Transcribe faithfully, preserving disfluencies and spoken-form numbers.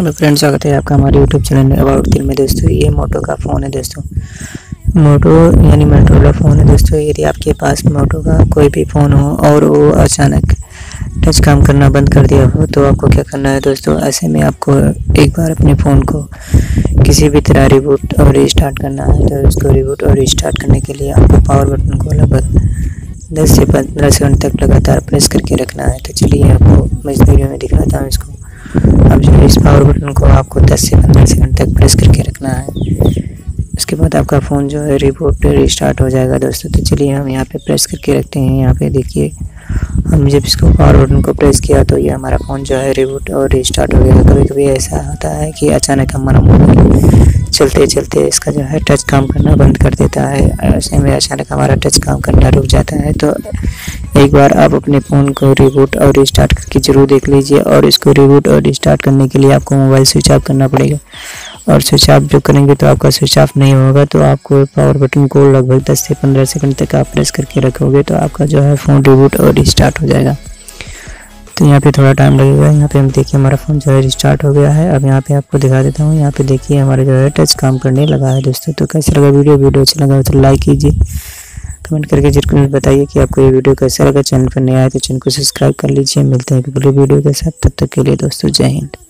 Hello friends, स्वागत है आपका हमारे यूट्यूब चैनल में अबाउट दिल में। दोस्तों ये मोटो का फ़ोन है दोस्तों, मोटो यानी मोटोरोला फ़ोन है दोस्तों। यदि आपके पास मोटो का कोई भी फ़ोन हो और वो अचानक टच काम करना बंद कर दिया हो तो आपको क्या करना है दोस्तों, ऐसे में आपको एक बार अपने फ़ोन को किसी भी तरह रिबूट और रिस्टार्ट करना है। तो उसको रिबूट और रिस्टार्ट करने के लिए आपको पावर बटन को लगभग दस से पंद्रह सेकंड तक लगातार प्रेस करके रखना है। तो चलिए आपको मजदूरी में दिखाता हूँ इसको। अब जो इस पावर बटन को आपको दस से पंद्रह सेकंड तक प्रेस करके रखना है, उसके बाद आपका फ़ोन जो है रिबूट रिस्टार्ट हो जाएगा दोस्तों। तो चलिए हम यहाँ पे प्रेस करके रखते हैं। यहाँ पे देखिए, हम जब इसको पावर बटन को प्रेस किया तो ये हमारा फ़ोन जो है रिबूट और रिस्टार्ट हो गया। कभी कभी ऐसा होता है कि अचानक हमारा मोबाइल चलते चलते इसका जो है टच काम करना बंद कर देता है। ऐसे में अचानक हमारा टच काम करना रुक जाता है। तो एक बार आप अपने फ़ोन को रिबूट और रिस्टार्ट करके ज़रूर देख लीजिए। और इसको रिबूट और रिस्टार्ट करने के लिए आपको मोबाइल स्विच ऑफ करना पड़ेगा, और स्विच ऑफ जो करेंगे तो आपका स्विच ऑफ नहीं होगा। तो आपको पावर बटन को लगभग दस से पंद्रह सेकंड तक आप प्रेस करके रखोगे तो आपका जो है फ़ोन रिबूट और रिस्टार्ट हो जाएगा। तो यहाँ पे थोड़ा टाइम लगेगा। यहाँ पे हम देखिए हमारा फ़ोन जो है रिस्टार्ट हो गया है। अब यहाँ पे आपको दिखा देता हूँ। यहाँ पे देखिए हमारा जो है टच काम करने लगा है दोस्तों। तो कैसा लगा वीडियो वीडियो अच्छा लगा तो लाइक कीजिए, कमेंट करके जरूर बताइए कि आपको ये वीडियो कैसा लगा। चैनल पर नया आए तो चैनल को सब्सक्राइब कर लीजिए। मिलते हैं अगले वीडियो के साथ, तब तक के लिए दोस्तों जय हिंद।